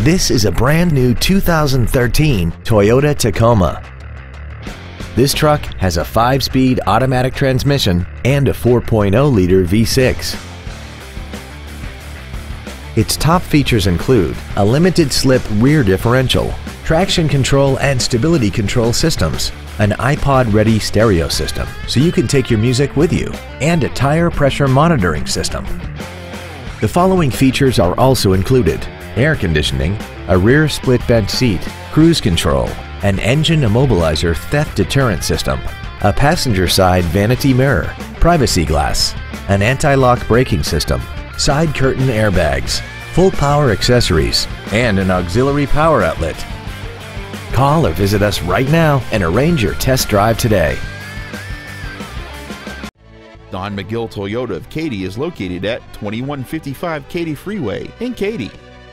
This is a brand new 2013 Toyota Tacoma. This truck has a 5-speed automatic transmission and a 4.0-liter V6. Its top features include a limited-slip rear differential, traction control and stability control systems, an iPod-ready stereo system so you can take your music with you, and a tire pressure monitoring system. The following features are also included: air conditioning, a rear split bench seat, cruise control, an engine immobilizer theft deterrent system, a passenger side vanity mirror, privacy glass, an anti-lock braking system, side curtain airbags, full power accessories, and an auxiliary power outlet. Call or visit us right now and arrange your test drive today. Don McGill Toyota of Katy is located at 2155 Katy Freeway in Katy.